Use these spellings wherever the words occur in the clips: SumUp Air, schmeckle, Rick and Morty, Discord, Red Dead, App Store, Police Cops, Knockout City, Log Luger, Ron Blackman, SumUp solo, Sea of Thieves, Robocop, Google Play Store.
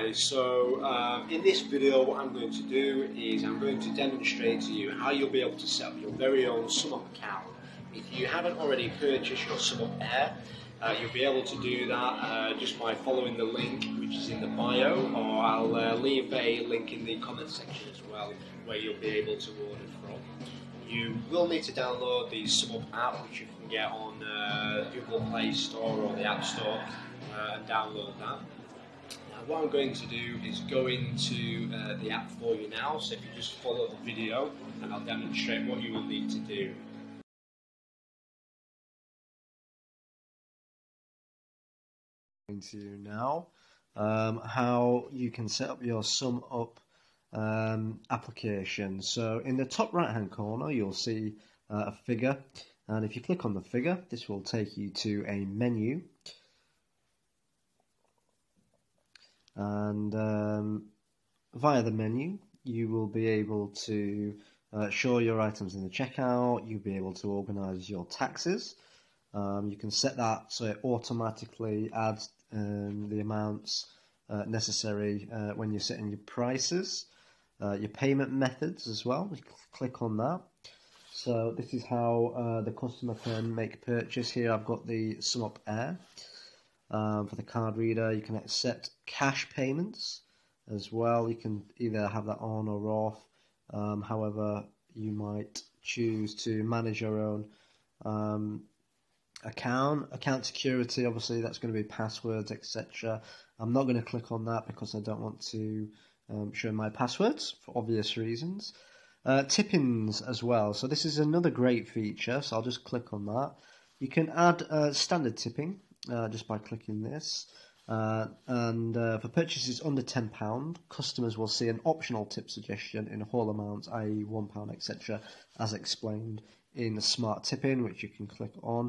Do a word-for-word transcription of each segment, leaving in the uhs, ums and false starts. guys, so uh, in this video what I'm going to do is I'm going to demonstrate to you how you'll be able to set up your very own SumUp account. If you haven't already purchased your SumUp Air, uh, you'll be able to do that uh, just by following the link which is in the bio, or I'll uh, leave a link in the comment section as well where you'll be able to order from. You will need to download the SumUp app, which you can get on uh, Google Play Store or the App Store, uh, and download that. Now, what I'm going to do is go into uh, the app for you now, so if you just follow the video and I'll demonstrate what you will need to do. To now, um, how you can set up your SumUp Um, application. So in the top right hand corner you'll see uh, a figure, and if you click on the figure this will take you to a menu, and um, via the menu you will be able to uh, show your items in the checkout, you'll be able to organize your taxes, um, you can set that so it automatically adds um, the amounts uh, necessary uh, when you're setting your prices. Uh, your payment methods as well, you click on that. So this is how uh, the customer can make purchase. Here I've got the SumUp Air. Um, for the card reader you can accept cash payments as well, you can either have that on or off, um, however you might choose to manage your own um, account. Account security, obviously that's going to be passwords, et cetera. I'm not going to click on that because I don't want to Um, show my passwords for obvious reasons. Uh, tip-ins as well, so this is another great feature, so I'll just click on that. You can add uh, standard tipping uh, just by clicking this, uh, and uh, for purchases under ten pounds customers will see an optional tip suggestion in whole amounts, i e one pound, et cetera, as explained in the smart tipping, which you can click on.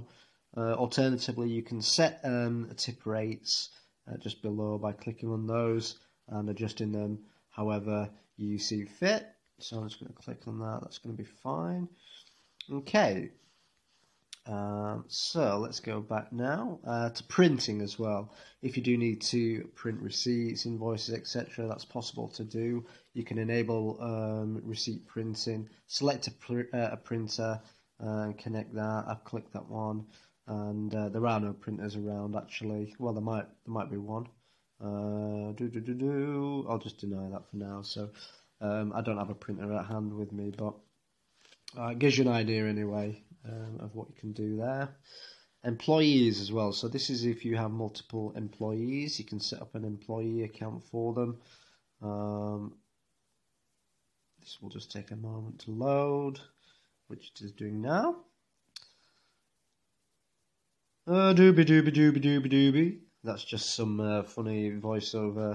Uh, alternatively you can set um, tip rates uh, just below by clicking on those and adjusting them however you see fit. So I'm just going to click on that, that's going to be fine. Okay, um, so let's go back now uh, to printing as well. If you do need to print receipts, invoices, et cetera, that's possible to do. You can enable um, receipt printing, select a, pr uh, a printer uh, and connect that. I've clicked that one, and uh, there are no printers around actually. Well, there might, there might be one. Uh, do, do, do, do. I'll just deny that for now. So um, I don't have a printer at hand with me, but uh, it gives you an idea anyway um, of what you can do there. Employees as well, so this is if you have multiple employees, you can set up an employee account for them. Um, this will just take a moment to load, which it is doing now. Uh, doobie doobie doobie doobie doobie. That's just some uh, funny voiceover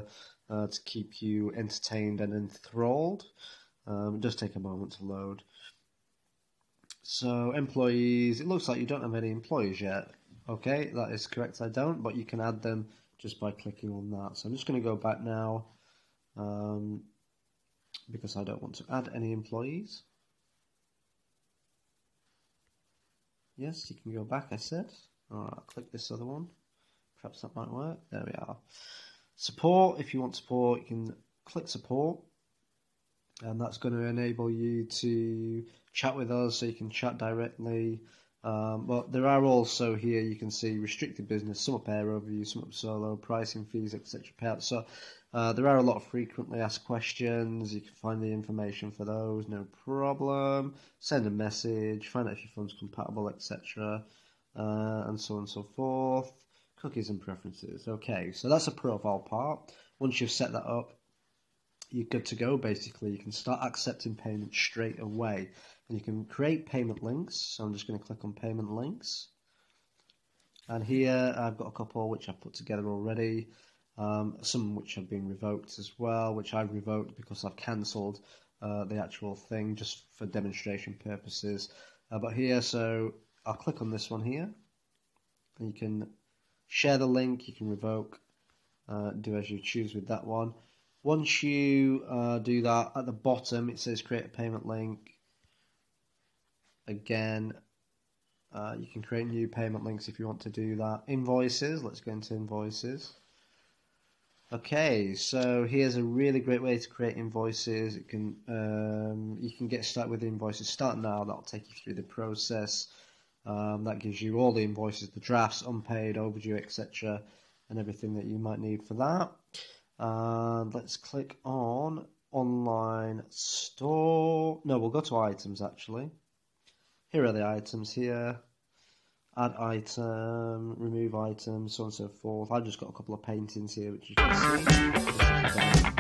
uh, to keep you entertained and enthralled. Um, it does take a moment to load. So employees, it looks like you don't have any employees yet. Okay, that is correct, I don't, but you can add them just by clicking on that. So I'm just going to go back now um, because I don't want to add any employees. Yes, you can go back, I said. Alright, I'll click this other one. Perhaps that might work. There we are. Support, if you want support, you can click support, and that's going to enable you to chat with us, so you can chat directly. Um, but there are also here, you can see restricted business, SumUp Air overview, SumUp solo, pricing, fees, et cetera. So uh, there are a lot of frequently asked questions. You can find the information for those, no problem. Send a message, find out if your phone's compatible, et cetera. Uh, and so on and so forth. Cookies and preferences. Okay, so that's a profile part. Once you've set that up, you're good to go. Basically, you can start accepting payments straight away, and you can create payment links. So I'm just going to click on payment links, and here I've got a couple which I've put together already, um, some which have been revoked as well, which I've revoked because I've cancelled uh, the actual thing just for demonstration purposes. Uh, but here, so I'll click on this one here, and you can share the link, you can revoke, uh, do as you choose with that one. Once you uh, do that, at the bottom it says create a payment link. Again, uh, you can create new payment links if you want to do that. Invoices, let's go into invoices. Okay, so here's a really great way to create invoices. It can um, you can get started with invoices. Start now. That'll take you through the process. Um, that gives you all the invoices, the drafts, unpaid, overdue, et cetera, and everything that you might need for that. And let's click on online store. No, we'll go to items actually. Here are the items here. Add item, remove item, so on and so forth. I've just got a couple of paintings here, which you can see.